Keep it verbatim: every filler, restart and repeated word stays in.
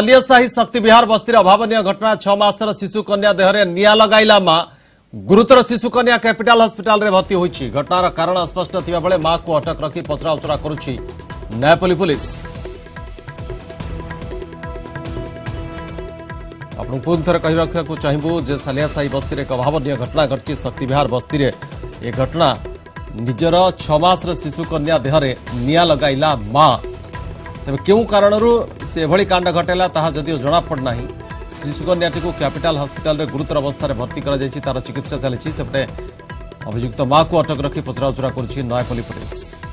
सालिया साही शक्ति विहार बस्तीर अभावनीय घटना छ मासर शिशुकन्या देहरे निया लगाइला मां गुरुतर शिशुकन्या कैपिटाल हस्पिटाल रे भर्ती होईछि। घटनार कारण स्पष्ट थिबा बेले मां को अटक रखी पचरा उचरा करूछि नयापल्ली पुलिस। आपण पुनथर कहि रखियाकु चाहिबु जे सालिया साही बस्ती रे अभावनीय घटना घटछि। शक्ति विहार बस्ती रे ए घटना निजर छ मासर शिशुकन्या देहरे निया लगाइला मां। तेज क्यों कारण से कांड घटेला जदिव जमापड़ना। शिशुकन्याटी को कैपिटाल हस्पिटाल रे गुरुतर अवस्था रे भर्ती करा तार चिकित्सा चली। अभियुक्त माँ को अटक रखी पचराउचरा कर नयापल्ली पुलिस।